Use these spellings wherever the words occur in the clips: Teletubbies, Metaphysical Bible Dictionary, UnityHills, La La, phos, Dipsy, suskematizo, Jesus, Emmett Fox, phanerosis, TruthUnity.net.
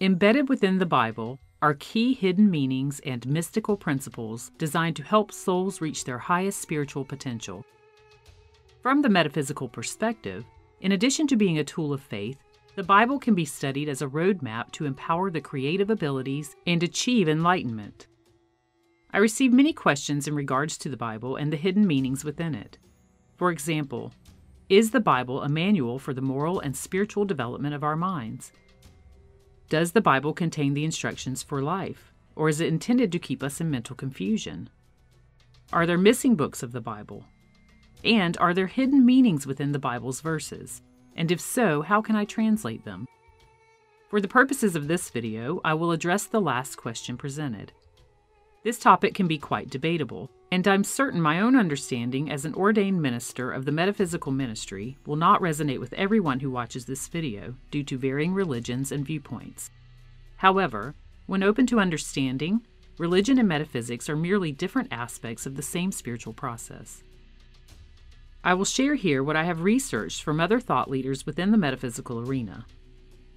Embedded within the Bible are key hidden meanings and mystical principles designed to help souls reach their highest spiritual potential. From the metaphysical perspective, in addition to being a tool of faith, the Bible can be studied as a roadmap to empower the creative abilities and achieve enlightenment. I receive many questions in regards to the Bible and the hidden meanings within it. For example, is the Bible a manual for the moral and spiritual development of our minds? Does the Bible contain the instructions for life, or is it intended to keep us in mental confusion? Are there missing books of the Bible? And are there hidden meanings within the Bible's verses? And if so, how can I translate them? For the purposes of this video, I will address the last question presented. This topic can be quite debatable, and I'm certain my own understanding as an ordained minister of the metaphysical ministry will not resonate with everyone who watches this video due to varying religions and viewpoints. However, when open to understanding, religion and metaphysics are merely different aspects of the same spiritual process. I will share here what I have researched from other thought leaders within the metaphysical arena.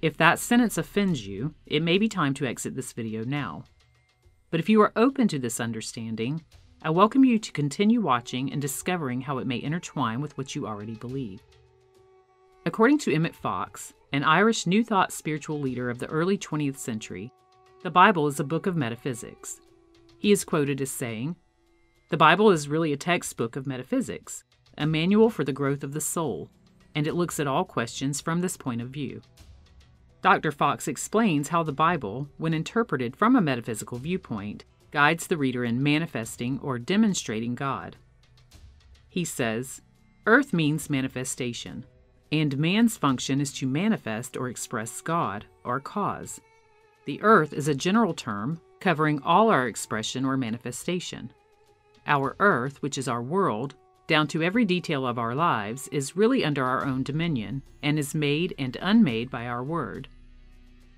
If that sentence offends you, it may be time to exit this video now. But if you are open to this understanding, I welcome you to continue watching and discovering how it may intertwine with what you already believe. According to Emmett Fox, an Irish New Thought spiritual leader of the early 20th century, the Bible is a book of metaphysics. He is quoted as saying, "The Bible is really a textbook of metaphysics, a manual for the growth of the soul, and it looks at all questions from this point of view." Dr. Fox explains how the Bible, when interpreted from a metaphysical viewpoint, guides the reader in manifesting or demonstrating God. He says, "Earth means manifestation, and man's function is to manifest or express God, or cause. The earth is a general term covering all our expression or manifestation. Our earth, which is our world, down to every detail of our lives, is really under our own dominion and is made and unmade by our word.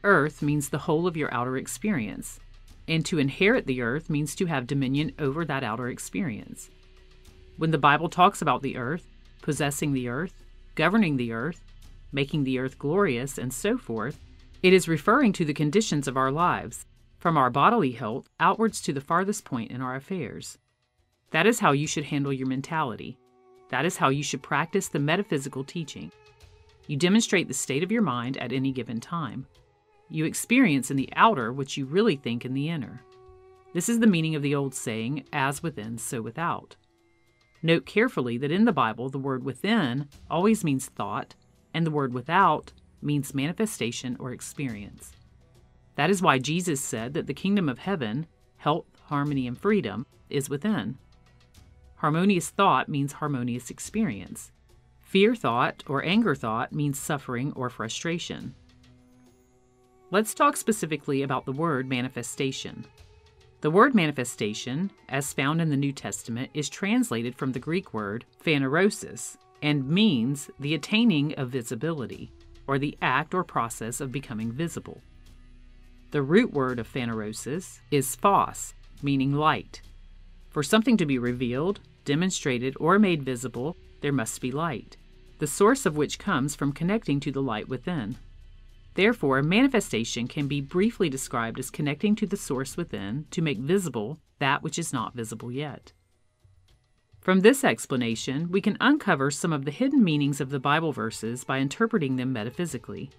Earth means the whole of your outer experience, and to inherit the earth means to have dominion over that outer experience. When the Bible talks about the earth, possessing the earth, governing the earth, making the earth glorious, and so forth, it is referring to the conditions of our lives, from our bodily health outwards to the farthest point in our affairs. That is how you should handle your mentality. That is how you should practice the metaphysical teaching. You demonstrate the state of your mind at any given time. You experience in the outer what you really think in the inner. This is the meaning of the old saying, as within, so without." Note carefully that in the Bible, the word within always means thought, and the word without means manifestation or experience. That is why Jesus said that the kingdom of heaven, health, harmony, and freedom, is within. Harmonious thought means harmonious experience. Fear thought or anger thought means suffering or frustration. Let's talk specifically about the word manifestation. The word manifestation, as found in the New Testament, is translated from the Greek word phanerosis and means the attaining of visibility, or the act or process of becoming visible. The root word of phanerosis is phos, meaning light. For something to be revealed, demonstrated, or made visible, there must be light, the source of which comes from connecting to the light within. Therefore, manifestation can be briefly described as connecting to the source within to make visible that which is not visible yet. From this explanation, we can uncover some of the hidden meanings of the Bible verses by interpreting them metaphysically.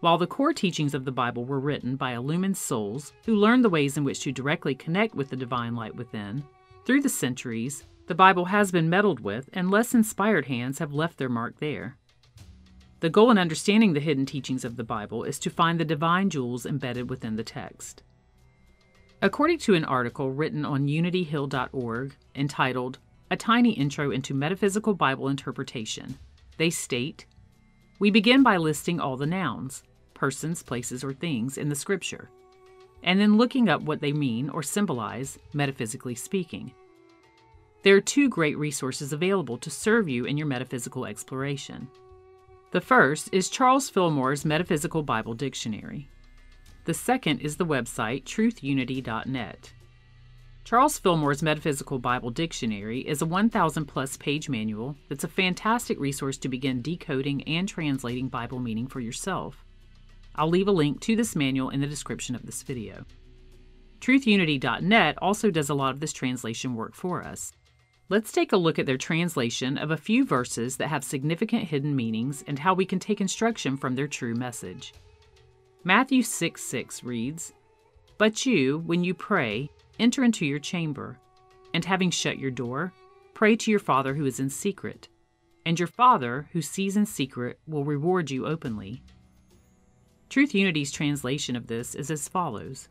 While the core teachings of the Bible were written by illumined souls who learned the ways in which to directly connect with the divine light within, through the centuries, the Bible has been meddled with and less inspired hands have left their mark there. The goal in understanding the hidden teachings of the Bible is to find the divine jewels embedded within the text. According to an article written on unityhill.org entitled, "A Tiny Intro into Metaphysical Bible Interpretation," they state, "We begin by listing all the nouns, persons, places, or things in the scripture, and then looking up what they mean or symbolize, metaphysically speaking. There are two great resources available to serve you in your metaphysical exploration. The first is Charles Fillmore's Metaphysical Bible Dictionary. The second is the website TruthUnity.net. Charles Fillmore's Metaphysical Bible Dictionary is a 1,000-plus page manual that's a fantastic resource to begin decoding and translating Bible meaning for yourself. I'll leave a link to this manual in the description of this video. TruthUnity.net also does a lot of this translation work for us. Let's take a look at their translation of a few verses that have significant hidden meanings and how we can take instruction from their true message. Matthew 6:6 reads, "But you, when you pray, enter into your chamber, and having shut your door, pray to your Father who is in secret, and your Father who sees in secret will reward you openly." Truth Unity's translation of this is as follows: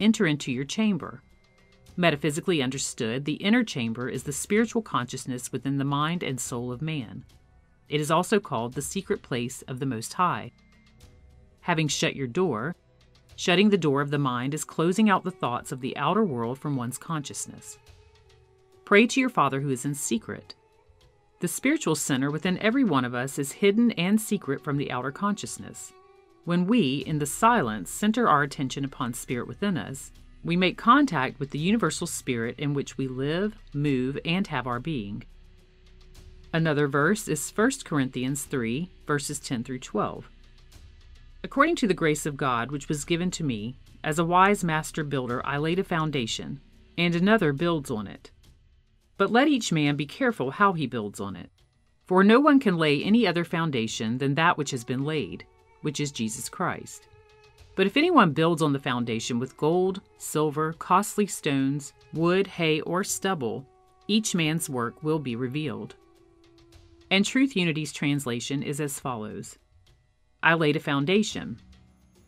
"Enter into your chamber." Metaphysically understood, the inner chamber is the spiritual consciousness within the mind and soul of man. It is also called the secret place of the Most High. Having shut your door, shutting the door of the mind is closing out the thoughts of the outer world from one's consciousness. Pray to your Father who is in secret. The spiritual center within every one of us is hidden and secret from the outer consciousness. When we, in the silence, center our attention upon spirit within us, we make contact with the universal spirit in which we live, move, and have our being. Another verse is 1 Corinthians 3, verses 10 through 12. "According to the grace of God which was given to me, as a wise master builder I laid a foundation, and another builds on it. But let each man be careful how he builds on it. For no one can lay any other foundation than that which has been laid, which is Jesus Christ. But if anyone builds on the foundation with gold, silver, costly stones, wood, hay, or stubble, each man's work will be revealed." And Truth Unity's translation is as follows: "I laid a foundation."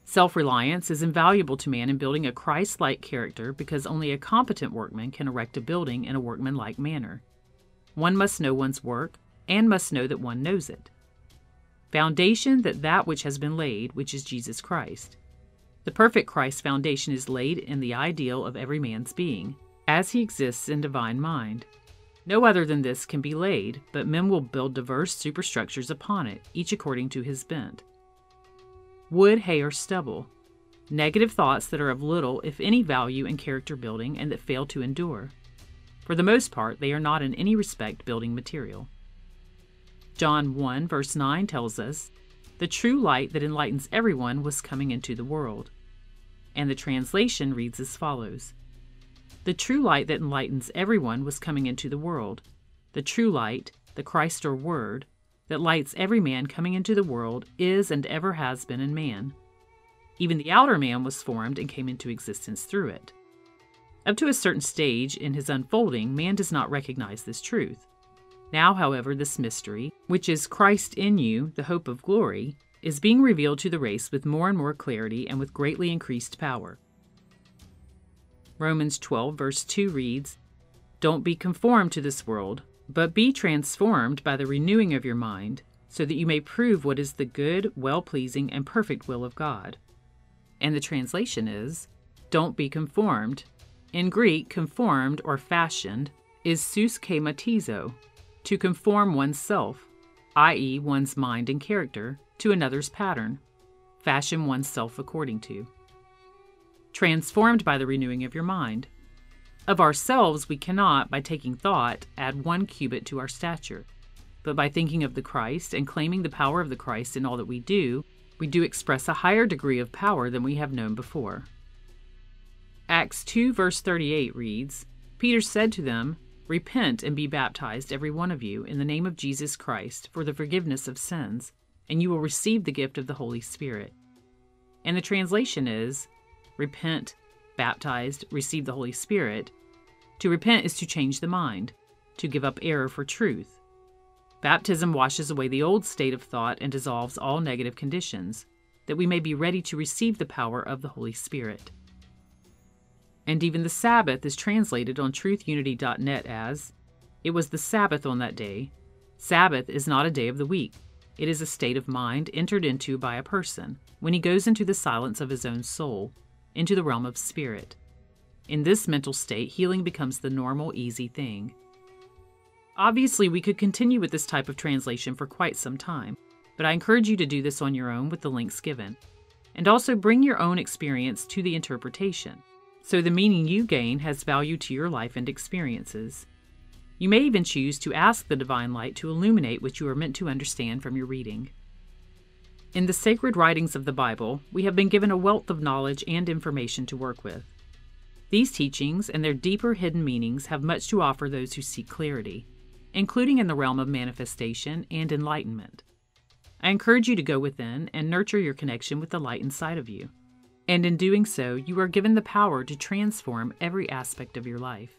Self-reliance is invaluable to man in building a Christ-like character because only a competent workman can erect a building in a workmanlike manner. One must know one's work and must know that one knows it. Foundation that which has been laid, which is Jesus Christ. The perfect Christ foundation is laid in the ideal of every man's being, as he exists in divine mind. No other than this can be laid, but men will build diverse superstructures upon it, each according to his bent. Wood, hay, or stubble. Negative thoughts that are of little, if any, value in character building and that fail to endure. For the most part, they are not in any respect building material. John 1, verse 9 tells us, "The true light that enlightens everyone was coming into the world." And the translation reads as follows: "The true light that enlightens everyone was coming into the world. The true light, the Christ or Word, that lights every man coming into the world is and ever has been in man. Even the outer man was formed and came into existence through it." Up to a certain stage in his unfolding, man does not recognize this truth. Now, however, this mystery, which is Christ in you, the hope of glory, is being revealed to the race with more and more clarity and with greatly increased power. Romans 12, verse 2 reads, "Don't be conformed to this world, but be transformed by the renewing of your mind, so that you may prove what is the good, well-pleasing, and perfect will of God." And the translation is, "Don't be conformed." In Greek, conformed or fashioned is suskematizo, to conform oneself, i.e. one's mind and character, to another's pattern, fashion oneself according to. Transformed by the renewing of your mind. Of ourselves we cannot, by taking thought, add one cubit to our stature. But by thinking of the Christ and claiming the power of the Christ in all that we do express a higher degree of power than we have known before. Acts 2, verse 38 reads, "Peter said to them, Repent and be baptized every one of you in the name of Jesus Christ for the forgiveness of sins, and you will receive the gift of the Holy Spirit." And the translation is, "Repent, baptized, receive the Holy Spirit." To repent is to change the mind, to give up error for truth. Baptism washes away the old state of thought and dissolves all negative conditions, that we may be ready to receive the power of the Holy Spirit. And even the Sabbath is translated on truthunity.net as, "It was the Sabbath on that day." Sabbath is not a day of the week. It is a state of mind entered into by a person, when he goes into the silence of his own soul, into the realm of spirit. In this mental state, healing becomes the normal, easy thing. Obviously, we could continue with this type of translation for quite some time, but I encourage you to do this on your own with the links given, and also bring your own experience to the interpretation, so the meaning you gain has value to your life and experiences. You may even choose to ask the divine light to illuminate what you are meant to understand from your reading. In the sacred writings of the Bible, we have been given a wealth of knowledge and information to work with. These teachings and their deeper hidden meanings have much to offer those who seek clarity, including in the realm of manifestation and enlightenment. I encourage you to go within and nurture your connection with the light inside of you. And in doing so, you are given the power to transform every aspect of your life.